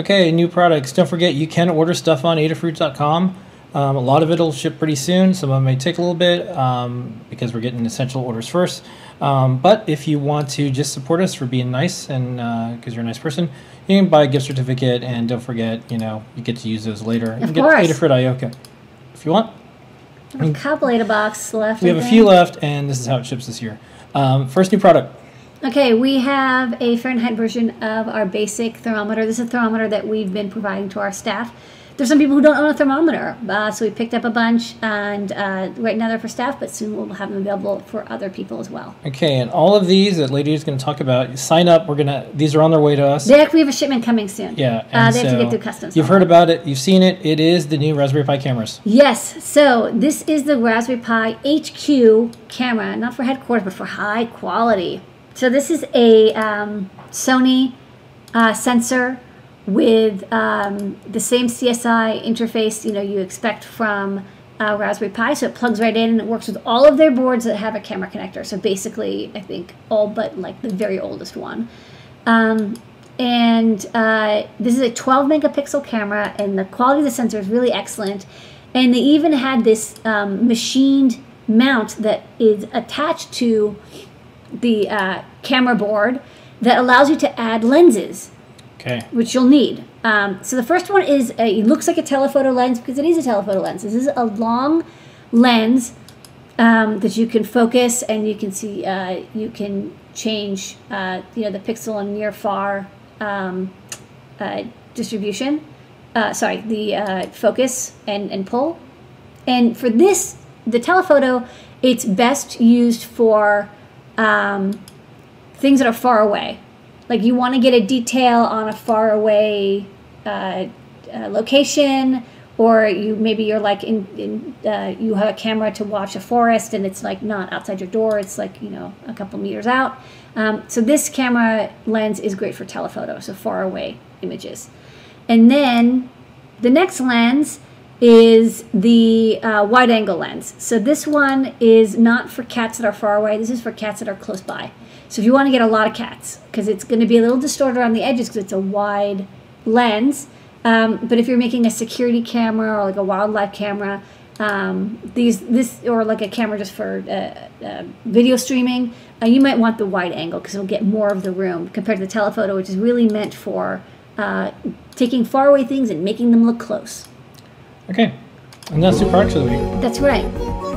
Okay, new products. Don't forget, you can order stuff on adafruit.com. A lot of it will ship pretty soon. Some of them may take a little bit because we're getting essential orders first. But if you want to just support us for being nice and because you're a nice person, you can buy a gift certificate, and don't forget, you know, you get to use those later. Of course. Adafruit IO if you want. A couple Adabox left. We have a few left, and this is how it ships this year. First new product. Okay, we have a Fahrenheit version of our basic thermometer. This is a thermometer that we've been providing to our staff. There's some people who don't own a thermometer, so we picked up a bunch, and right now they're for staff, but soon we'll have them available for other people as well. Okay, and all of these that Lady is going to talk about, you sign up. These are on their way to us. We have a shipment coming soon. Yeah, and they have to get through customs. You've heard about it. You've seen it. It is the new Raspberry Pi cameras. Yes. So this is the Raspberry Pi HQ camera, not for headquarters, but for high quality. So this is a Sony sensor with the same CSI interface you expect from Raspberry Pi, so it plugs right in and it works with all of their boards that have a camera connector. So basically, I think all but like the very oldest one. This is a 12 megapixel camera, and the quality of the sensor is really excellent. And they even had this machined mount that is attached to the camera board that allows you to add lenses. Okay. Which you'll need. So the first one is, it looks like a telephoto lens because it is a telephoto lens. This is a long lens that you can focus, and you can see, you can change, the pixel and near far distribution. Sorry, the focus and pull. And for this, the telephoto, it's best used for things that are far away. Like you want to get a detail on a faraway location, or maybe you're like you have a camera to watch a forest, and it's like not outside your door; it's like a couple meters out. So this camera lens is great for telephoto, so faraway images. And then the next lens is the wide-angle lens. So this one is not for cats that are far away. This is for cats that are close by. So if you want to get a lot of cats, because it's going to be a little distorted on the edges because it's a wide lens, but if you're making a security camera or like a wildlife camera, or like a camera just for video streaming, you might want the wide angle because it'll get more of the room compared to the telephoto, which is really meant for taking faraway things and making them look close. Okay, and that's the product of the week. That's right.